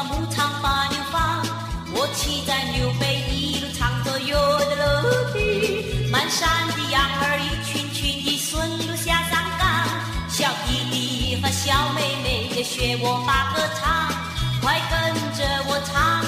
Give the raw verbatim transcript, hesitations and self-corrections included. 把牧场把牛放，我骑在牛背一路唱着有的乐地，满山的羊儿一群群的顺路下山岗，小弟弟和小妹妹也学我把歌唱，快跟着我唱。